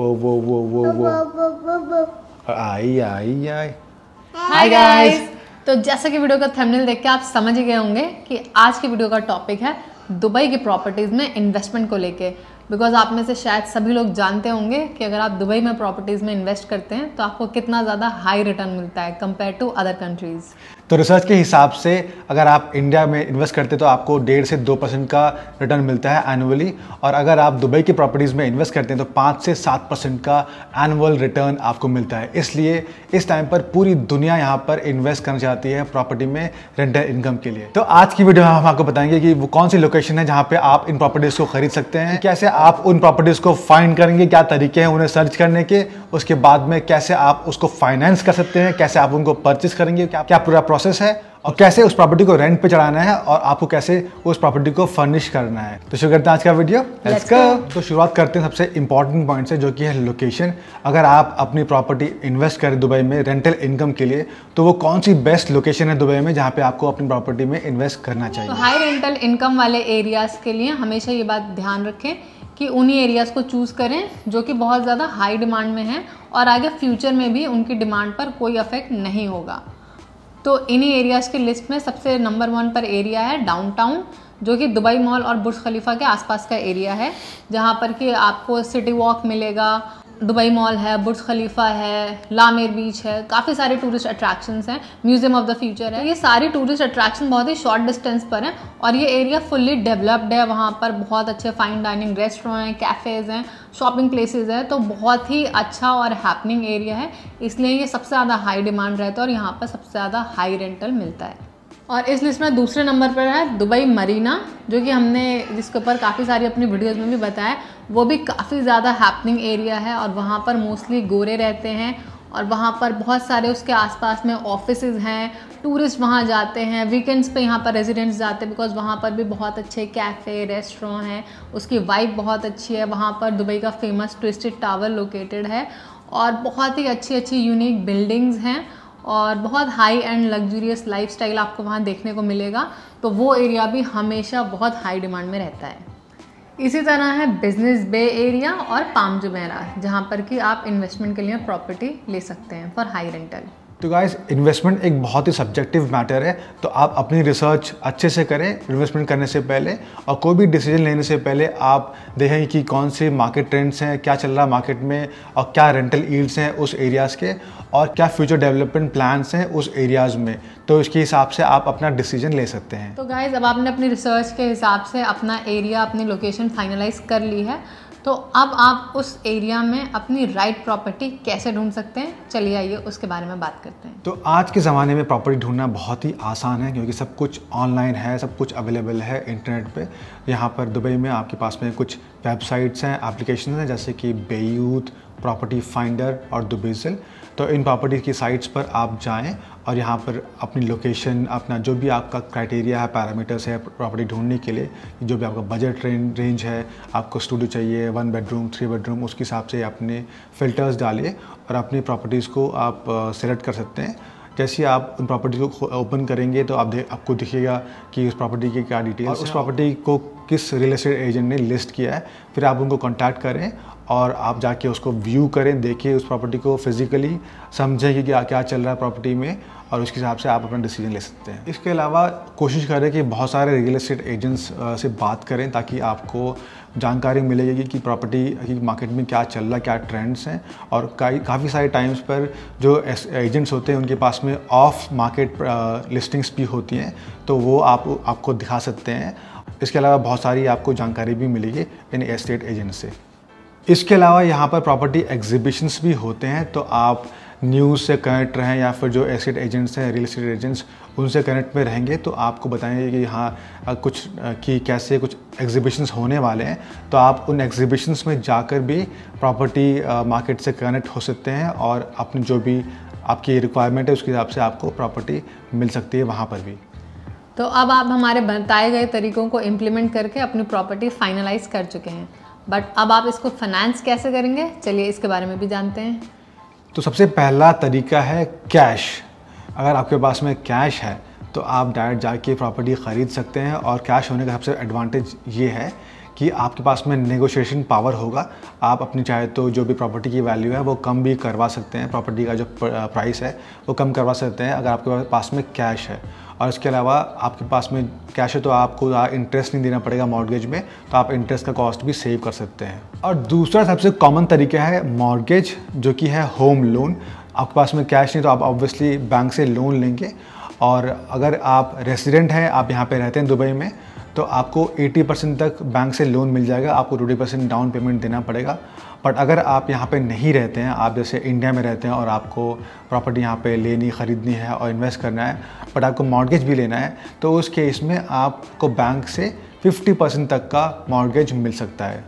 वो आई। Hi guys, तो जैसा कि वीडियो का थंबनेल देख के आप समझ ही गए होंगे कि आज की वीडियो का टॉपिक है दुबई की प्रॉपर्टीज़ में इन्वेस्टमेंट को लेके। बिकॉज आप में से शायद सभी लोग जानते होंगे कि अगर आप दुबई में प्रॉपर्टीज़ में इन्वेस्ट करते हैं तो आपको कितना ज़्यादा हाई रिटर्न मिलता है कंपेयर टू अदर कंट्रीज़। तो रिसर्च के हिसाब से अगर आप इंडिया में इन्वेस्ट करते हैं तो आपको 1.5 से 2% का रिटर्न मिलता है एनुअली, और अगर आप दुबई की प्रॉपर्टीज़ में इन्वेस्ट करते हैं तो 5 से 7% का एनुअल रिटर्न आपको मिलता है। इसलिए इस टाइम पर पूरी दुनिया यहाँ पर इन्वेस्ट करना चाहती है प्रॉपर्टी में रेंटल इनकम के लिए। तो आज की वीडियो में हम आपको बताएंगे कि वो कौन सी लोकेशन है जहाँ पर आप इन प्रॉपर्टीज़ को खरीद सकते हैं, कैसे आप उन प्रॉपर्टीज़ को फाइंड करेंगे, क्या तरीके हैं उन्हें सर्च करने के, उसके बाद में कैसे आप उसको फाइनेंस कर सकते हैं, कैसे आप उनको परचेज करेंगे, क्या पूरा प्रोसेस है, और कैसे उस प्रॉपर्टी को रेंट पे चढ़ाना है और आपको कैसे उस प्रॉपर्टी को फर्निश करना है। तो शुरू करते हैं आज का वीडियो, लेट्स गो। तो शुरुआत करते हैं सबसे इंपॉर्टेंट पॉइंट से, जो कि है लोकेशन। अगर आप अपनी प्रॉपर्टी इन्वेस्ट करें दुबई में रेंटल इनकम के लिए, तो वो कौन सी बेस्ट लोकेशन है दुबई में जहाँ पे आपको अपनी प्रॉपर्टी में इन्वेस्ट करना चाहिए। तो हाई रेंटल इनकम वाले एरियाज के लिए हमेशा ये बात ध्यान रखें कि उन्हीं एरियाज़ को चूज़ करें जो कि बहुत ज़्यादा हाई डिमांड में हैं और आगे फ्यूचर में भी उनकी डिमांड पर कोई अफेक्ट नहीं होगा। तो इन्हीं एरियाज़ की लिस्ट में सबसे नंबर 1 पर एरिया है डाउनटाउन, जो कि दुबई मॉल और बुर्ज खलीफा के आसपास का एरिया है, जहाँ पर कि आपको सिटी वॉक मिलेगा। दुबई मॉल है, बुर्ज खलीफा है, लामेर बीच है, काफ़ी सारे टूरिस्ट अट्रैक्शंस हैं, म्यूजियम ऑफ द फ्यूचर है। ये सारी टूरिस्ट अट्रैक्शन बहुत ही शॉर्ट डिस्टेंस पर हैं और ये एरिया फुल्ली डेवलप्ड है। वहाँ पर बहुत अच्छे फाइन डाइनिंग रेस्टोरेंट हैं, कैफ़ेज़ हैं, शॉपिंग प्लेसेस हैं, तो बहुत ही अच्छा और हैपनिंग एरिया है। इसलिए ये सबसे ज़्यादा हाई डिमांड रहता है और यहाँ पर सबसे ज़्यादा हाई रेंटल मिलता है। और इस लिस्ट में दूसरे नंबर पर है दुबई मरीना, जो कि हमने जिसके ऊपर काफ़ी सारी अपनी वीडियोज़ में भी बताया। वो भी काफ़ी ज़्यादा हैपनिंग एरिया है और वहाँ पर मोस्टली गोरे रहते हैं और वहाँ पर बहुत सारे उसके आसपास में ऑफिसेज़ हैं। टूरिस्ट वहाँ जाते हैं, वीकेंड्स पे यहाँ पर रेजिडेंट्स जाते हैं, बिकॉज वहाँ पर भी बहुत अच्छे कैफ़े रेस्टोरेंट हैं, उसकी वाइब बहुत अच्छी है। वहाँ पर दुबई का फेमस ट्विस्टेड टावर लोकेटेड है और बहुत ही अच्छी यूनिक बिल्डिंग्स हैं और बहुत हाई एंड लग्जूरियस लाइफस्टाइल आपको वहाँ देखने को मिलेगा। तो वो एरिया भी हमेशा बहुत हाई डिमांड में रहता है। इसी तरह है बिजनेस बे एरिया और पाम जुमेरा, जहाँ पर कि आप इन्वेस्टमेंट के लिए प्रॉपर्टी ले सकते हैं फॉर हाई रेंटल। तो गाइस, इन्वेस्टमेंट एक बहुत ही सब्जेक्टिव मैटर है, तो आप अपनी रिसर्च अच्छे से करें इन्वेस्टमेंट करने से पहले, और कोई भी डिसीजन लेने से पहले आप देखें कि कौन से मार्केट ट्रेंड्स हैं, क्या चल रहा है मार्केट में, और क्या रेंटल यील्ड्स हैं उस एरियाज़ के, और क्या फ्यूचर डेवलपमेंट प्लान्स हैं उस एरियाज़ में। तो इसके हिसाब से आप अपना डिसीजन ले सकते हैं। तो गाइज़, अब आपने अपनी रिसर्च के हिसाब से अपना एरिया, अपनी लोकेशन फाइनलाइज कर ली है, तो अब आप उस एरिया में अपनी राइट प्रॉपर्टी कैसे ढूंढ सकते हैं, चलिए आइए उसके बारे में बात करते हैं। तो आज के ज़माने में प्रॉपर्टी ढूंढना बहुत ही आसान है, क्योंकि सब कुछ ऑनलाइन है, सब कुछ अवेलेबल है इंटरनेट पे। यहाँ पर दुबई में आपके पास में कुछ वेबसाइट्स हैं, एप्लीकेशन हैं, जैसे कि बेयूत, प्रॉपर्टी फाइंडर और डुबिज़ल। तो इन प्रॉपर्टी की साइट्स पर आप जाएँ और यहाँ पर अपनी लोकेशन, अपना जो भी आपका क्राइटेरिया है, पैरामीटर्स है प्रॉपर्टी ढूंढने के लिए, जो भी आपका बजट रेंज है, आपको स्टूडियो चाहिए, 1 बेडरूम 3 बेडरूम, उसके हिसाब से अपने फ़िल्टर्स डालिए और अपनी प्रॉपर्टीज़ को आप सेलेक्ट कर सकते हैं। जैसे आप उन प्रॉपर्टी को ओपन करेंगे तो आपको दिखेगा कि उस प्रॉपर्टी की क्या डिटेल्स, उस प्रॉपर्टी को किस रियल एस्टेट एजेंट ने लिस्ट किया है। फिर आप उनको कॉन्टैक्ट करें और आप जाके उसको व्यू करें, देखें उस प्रॉपर्टी को फिजिकली, समझें कि क्या चल रहा है प्रॉपर्टी में, और उसके हिसाब से आप अपना डिसीजन ले सकते हैं। इसके अलावा कोशिश करें कि बहुत सारे रियल एस्टेट एजेंट्स से बात करें, ताकि आपको जानकारी मिलेगी कि प्रॉपर्टी की मार्केट में क्या चल रहा है, क्या ट्रेंड्स हैं। और काफ़ी सारे टाइम्स पर जो एजेंट्स होते हैं उनके पास में ऑफ मार्केट लिस्टिंग्स भी होती हैं, तो वो आपको दिखा सकते हैं। इसके अलावा बहुत सारी आपको जानकारी भी मिलेगी इन एस्टेट एजेंट से। इसके अलावा यहाँ पर प्रॉपर्टी एग्जिबिशंस भी होते हैं, तो आप न्यूज़ से कनेक्ट रहें या फिर जो एस्टेट एजेंट्स हैं, रियल एस्टेट एजेंट्स, उनसे कनेक्ट में रहेंगे तो आपको बताएंगे कि यहाँ कैसे कुछ एग्जिबिशंस होने वाले हैं। तो आप उन एग्जिबिशंस में जाकर भी प्रॉपर्टी मार्केट से कनेक्ट हो सकते हैं और अपनी जो भी आपकी रिक्वायरमेंट है उसके हिसाब से आपको प्रॉपर्टी मिल सकती है वहाँ पर भी। तो अब आप हमारे बताए गए तरीक़ों को इम्प्लीमेंट करके अपनी प्रॉपर्टी फाइनलाइज कर चुके हैं, बट अब आप इसको फाइनेंस कैसे करेंगे, चलिए इसके बारे में भी जानते हैं। तो सबसे पहला तरीका है कैश। अगर आपके पास में कैश है तो आप डायरेक्ट जाके प्रॉपर्टी ख़रीद सकते हैं, और कैश होने का सबसे एडवांटेज ये है कि आपके पास में नेगोशिएशन पावर होगा। आप अपनी चाहे तो जो भी प्रॉपर्टी की वैल्यू है वो कम भी करवा सकते हैं, प्रॉपर्टी का जो प्राइस है वो कम करवा सकते हैं अगर आपके पास में कैश है। और इसके अलावा आपके पास में कैश है तो आपको इंटरेस्ट नहीं देना पड़ेगा मॉर्गेज में, तो आप इंटरेस्ट का कॉस्ट भी सेव कर सकते हैं। और दूसरा सबसे कॉमन तरीका है मॉर्गेज, जो कि है होम लोन। आपके पास में कैश नहीं तो आप ऑब्वियसली बैंक से लोन लेंगे, और अगर आप रेजिडेंट हैं, आप यहाँ पे रहते हैं दुबई में, तो आपको 80% तक बैंक से लोन मिल जाएगा। आपको 20% डाउन पेमेंट देना पड़ेगा। बट अगर आप यहाँ पे नहीं रहते हैं, आप जैसे इंडिया में रहते हैं और आपको प्रॉपर्टी यहाँ पे लेनी ख़रीदनी है और इन्वेस्ट करना है, बट आपको मॉर्गेज भी लेना है, तो उस केस में आपको बैंक से 50% तक का मॉर्गेज मिल सकता है।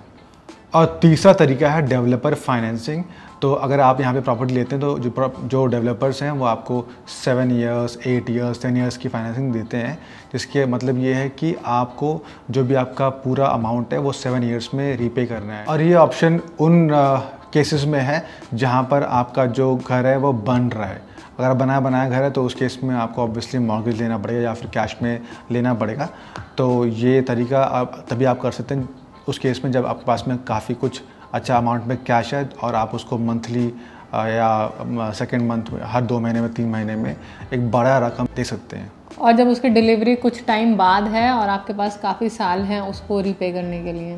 और तीसरा तरीका है डेवलपर फाइनेंसिंग। तो अगर आप यहाँ पे प्रॉपर्टी लेते हैं तो जो डेवलपर्स हैं वो आपको 7 इयर्स 8 इयर्स 10 इयर्स की फाइनेंसिंग देते हैं, जिसके मतलब ये है कि आपको जो भी आपका पूरा अमाउंट है वो 7 इयर्स में रीपे करना है। और ये ऑप्शन उन केसेस में है जहाँ पर आपका जो घर है वो बन रहा है। अगर बनाया बनाया घर है तो उस केस में आपको ऑब्वियसली मॉर्गेज लेना पड़ेगा या फिर कैश में लेना पड़ेगा। तो ये तरीका आप तभी आप कर सकते हैं उस केस में जब आपके पास में काफ़ी कुछ अच्छा अमाउंट में कैश है और आप उसको मंथली या सेकेंड मंथ में, हर 2 महीने में, 3 महीने में एक बड़ा रकम दे सकते हैं। और जब उसकी डिलीवरी कुछ टाइम बाद है और आपके पास काफ़ी साल हैं उसको रीपे करने के लिए।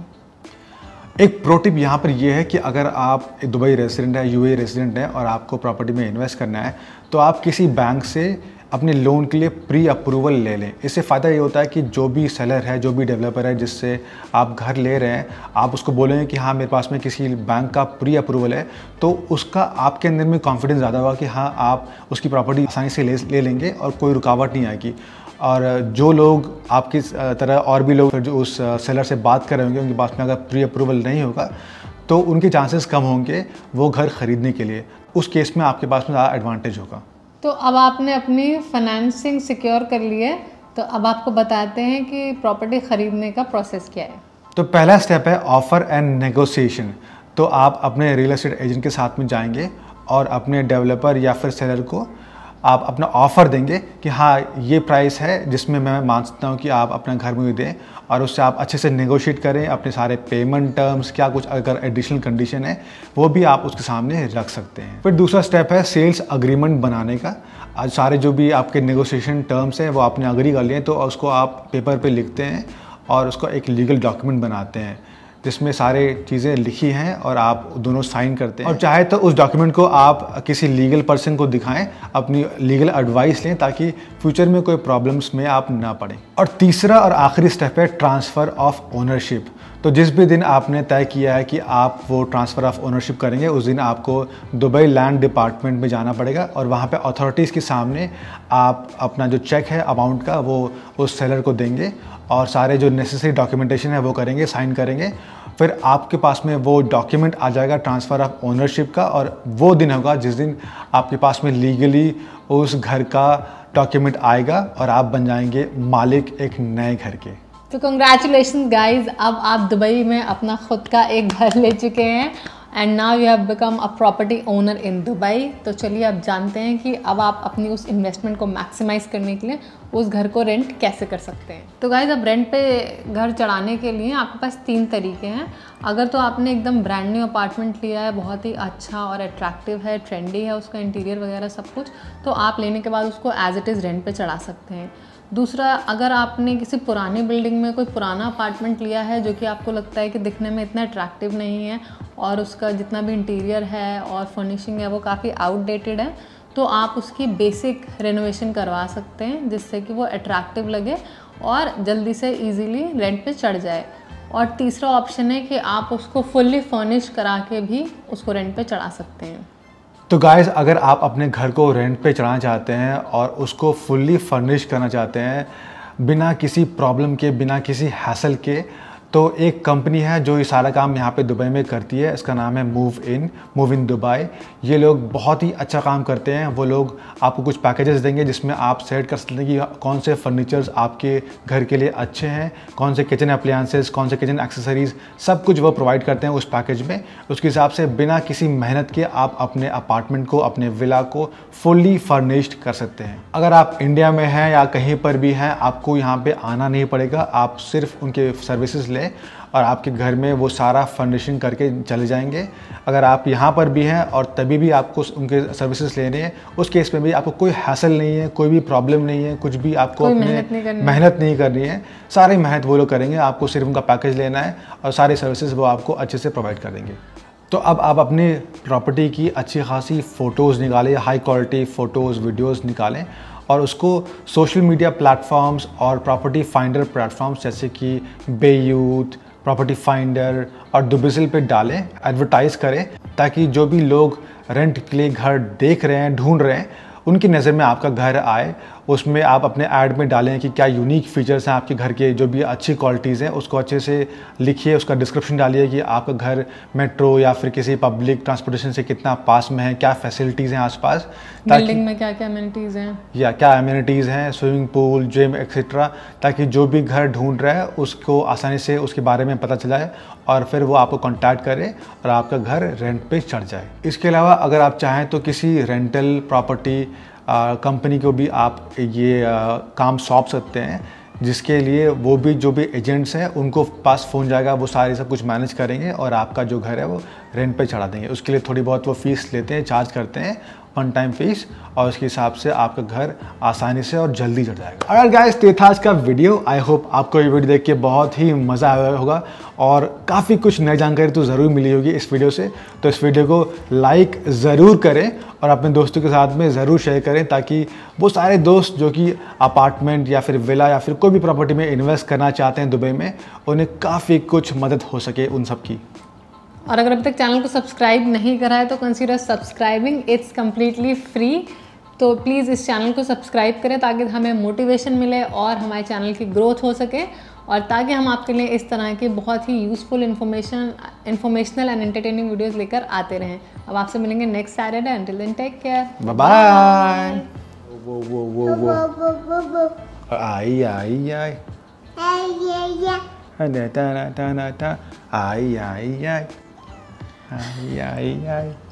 एक प्रो टिप यहाँ पर यह है कि अगर आप दुबई रेजिडेंट है, यूएई रेजिडेंट है और आपको प्रॉपर्टी में इन्वेस्ट करना है, तो आप किसी बैंक से अपने लोन के लिए प्री अप्रूवल ले लें। इससे फ़ायदा ये होता है कि जो भी सेलर है, जो भी डेवलपर है जिससे आप घर ले रहे हैं, आप उसको बोलेंगे कि हाँ मेरे पास में किसी बैंक का प्री अप्रूवल है, तो उसका आपके अंदर में कॉन्फिडेंस ज़्यादा होगा कि हाँ आप उसकी प्रॉपर्टी आसानी से ले लेंगे और कोई रुकावट नहीं आएगी। और जो लोग आपकी तरह और भी लोग जो उस सेलर से बात कर रहे होंगे, उनके पास में अगर प्री अप्रूवल नहीं होगा तो उनके चांसेस कम होंगे वो घर ख़रीदने के लिए। उस केस में आपके पास में ज़्यादा एडवांटेज होगा। तो अब आपने अपनी फाइनेंसिंग सिक्योर कर ली है, तो अब आपको बताते हैं कि प्रॉपर्टी ख़रीदने का प्रोसेस क्या है। तो पहला स्टेप है ऑफ़र एंड नेगोशिएशन। तो आप अपने रियल एस्टेट एजेंट के साथ में जाएंगे और अपने डेवलपर या फिर सेलर को आप अपना ऑफ़र देंगे कि हाँ ये प्राइस है जिसमें मैं मानता हूँ कि आप अपना घर मुझे दें, और उससे आप अच्छे से नेगोशिएट करें अपने सारे पेमेंट टर्म्स, क्या कुछ अगर एडिशनल कंडीशन है वो भी आप उसके सामने रख सकते हैं। फिर दूसरा स्टेप है सेल्स अग्रीमेंट बनाने का। आज सारे जो भी आपके नेगोशिएशन टर्म्स हैं वो आपने अग्री कर लिए हैं, तो उसको आप पेपर पर लिखते हैं और उसको एक लीगल डॉक्यूमेंट बनाते हैं जिसमें सारे चीज़ें लिखी हैं और आप दोनों साइन करते हैं। और चाहे तो उस डॉक्यूमेंट को आप किसी लीगल पर्सन को दिखाएं, अपनी लीगल एडवाइस लें ताकि फ्यूचर में कोई प्रॉब्लम्स में आप ना पड़ें। और तीसरा और आखिरी स्टेप है ट्रांसफ़र ऑफ ओनरशिप। तो जिस भी दिन आपने तय किया है कि आप वो ट्रांसफ़र ऑफ ओनरशिप करेंगे, उस दिन आपको दुबई लैंड डिपार्टमेंट में जाना पड़ेगा और वहाँ पे अथॉरिटीज़ के सामने आप अपना जो चेक है अमाउंट का वो उस सेलर को देंगे और सारे जो नेसेसरी डॉक्यूमेंटेशन है वो करेंगे, साइन करेंगे। फिर आपके पास में वो डॉक्यूमेंट आ जाएगा ट्रांसफ़र ऑफ ओनरशिप का, और वो दिन होगा जिस दिन आपके पास में लीगली उस घर का डॉक्यूमेंट आएगा और आप बन जाएंगे मालिक एक नए घर के। तो कंग्रेचुलेशन गाइज, अब आप दुबई में अपना खुद का एक घर ले चुके हैं। And now you have become a property owner in Dubai. तो चलिए अब जानते हैं कि अब आप अपनी उस इन्वेस्टमेंट को मैक्सिमाइज़ करने के लिए उस घर को रेंट कैसे कर सकते हैं। तो गाइज अब रेंट पे घर चढ़ाने के लिए आपके पास 3 तरीके हैं। अगर तो आपने एकदम ब्रांड न्यू अपार्टमेंट लिया है, बहुत ही अच्छा और अट्रैक्टिव है, ट्रेंडी है, उसका इंटीरियर वगैरह सब कुछ, तो आप लेने के बाद उसको एज इट इज़ रेंट पर चढ़ा सकते हैं। दूसरा, अगर आपने किसी पुरानी बिल्डिंग में कोई पुराना अपार्टमेंट लिया है जो कि आपको लगता है कि दिखने में इतना अट्रैक्टिव नहीं है और उसका जितना भी इंटीरियर है और फर्निशिंग है वो काफ़ी आउटडेटेड है, तो आप उसकी बेसिक रेनोवेशन करवा सकते हैं जिससे कि वो अट्रैक्टिव लगे और जल्दी से ईजीली रेंट पे चढ़ जाए। और तीसरा ऑप्शन है कि आप उसको फुल्ली फर्निश करा के भी उसको रेंट पे चढ़ा सकते हैं। तो गाइज़, अगर आप अपने घर को रेंट पे चढ़ाना चाहते हैं और उसको फुल्ली फर्निश करना चाहते हैं बिना किसी प्रॉब्लम के, बिना किसी हैसल के, तो एक कंपनी है जो ये सारा काम यहाँ पे दुबई में करती है। इसका नाम है मूव इन दुबई। ये लोग बहुत ही अच्छा काम करते हैं। वो लोग आपको कुछ पैकेजेस देंगे जिसमें आप सेट कर सकते हैं कि कौन से फर्नीचर्स आपके घर के लिए अच्छे हैं, कौन से किचन अप्लायंसेस, कौन से किचन एक्सेसरीज़, सब कुछ वो प्रोवाइड करते हैं उस पैकेज में। उसके हिसाब से बिना किसी मेहनत के आप अपने अपार्टमेंट को, अपने विला को फुल्ली फर्निश्ड कर सकते हैं। अगर आप इंडिया में हैं या कहीं पर भी हैं, आपको यहाँ पर आना नहीं पड़ेगा, आप सिर्फ उनके सर्विसेज लें और आपके घर में वो सारा फर्निशिंग करके चले जाएंगे। अगर आप यहाँ पर भी हैं और तभी भी आपको उनके सर्विसेज लेने हैं, उस केस में भी आपको कोई हासिल नहीं है, कोई भी प्रॉब्लम नहीं है, कुछ भी आपको मेहनत नहीं करनी है, सारी मेहनत वो लोग करेंगे, आपको सिर्फ उनका पैकेज लेना है और सारी सर्विसेज वो आपको अच्छे से प्रोवाइड कर देंगे। तो अब आप अपने प्रॉपर्टी की अच्छी खासी फ़ोटोज़ निकालें, हाई क्वालिटी फ़ोटोज़ वीडियोज़ निकालें और उसको सोशल मीडिया प्लेटफॉर्म्स और प्रॉपर्टी फाइंडर प्लेटफॉर्म्स जैसे कि बेयूत, प्रॉपर्टी फाइंडर और डुबिज़ल पे डालें, एडवर्टाइज़ करें, ताकि जो भी लोग रेंट के लिए घर देख रहे हैं, ढूंढ रहे हैं, उनकी नज़र में आपका घर आए। उसमें आप अपने ऐड में डालें कि क्या यूनिक फीचर्स हैं आपके घर के, जो भी अच्छी क्वालिटीज़ हैं उसको अच्छे से लिखिए, उसका डिस्क्रिप्शन डालिए कि आपका घर मेट्रो या फिर किसी पब्लिक ट्रांसपोर्टेशन से कितना पास में है, क्या फैसिलिटीज़ हैं आसपास, बिल्डिंग में क्या क्या अमेनिटीज़ हैं या क्या अमेनिटीज़ हैं, स्विमिंग पूल, जिम एक्सेट्रा, ताकि जो भी घर ढूंढ रहा है उसको आसानी से उसके बारे में पता चला है और फिर वो आपको कॉन्टैक्ट करे और आपका घर रेंट पे चढ़ जाए। इसके अलावा अगर आप चाहें तो किसी रेंटल प्रॉपर्टी कंपनी को भी आप ये काम सौंप सकते हैं, जिसके लिए वो भी जो भी एजेंट्स हैं उनको पास फ़ोन जाएगा, वो सारे सब कुछ मैनेज करेंगे और आपका जो घर है वो रेंट पे चढ़ा देंगे। उसके लिए थोड़ी बहुत वो फ़ीस लेते हैं, चार्ज करते हैं, वन टाइम फीस, और उसके हिसाब से आपका घर आसानी से और जल्दी चढ़ जाएगा। अगर गाइस ये था आज का वीडियो, आई होप आपको ये वीडियो देख के बहुत ही मज़ा आया होगा और काफ़ी कुछ नई जानकारी तो ज़रूर मिली होगी इस वीडियो से। तो इस वीडियो को लाइक ज़रूर करें और अपने दोस्तों के साथ में ज़रूर शेयर करें, ताकि वो सारे दोस्त जो कि अपार्टमेंट या फिर विला या फिर कोई भी प्रॉपर्टी में इन्वेस्ट करना चाहते हैं दुबई में, उन्हें काफ़ी कुछ मदद हो सके उन सब की। और अगर अभी तक चैनल को सब्सक्राइब नहीं करा है तो consider subscribing, it's completely free. तो प्लीज़ इस चैनल को सब्सक्राइब करें ताकि हमें मोटिवेशन मिले और हमारे चैनल की ग्रोथ हो सके, और ताकि हम आपके लिए इस तरह के बहुत ही useful informational and entertaining videos लेकर आते रहें। अब आपसे मिलेंगे next Saturday, until then take care, bye. वो वो वो वो आई आई आई आई आई आई आई आई।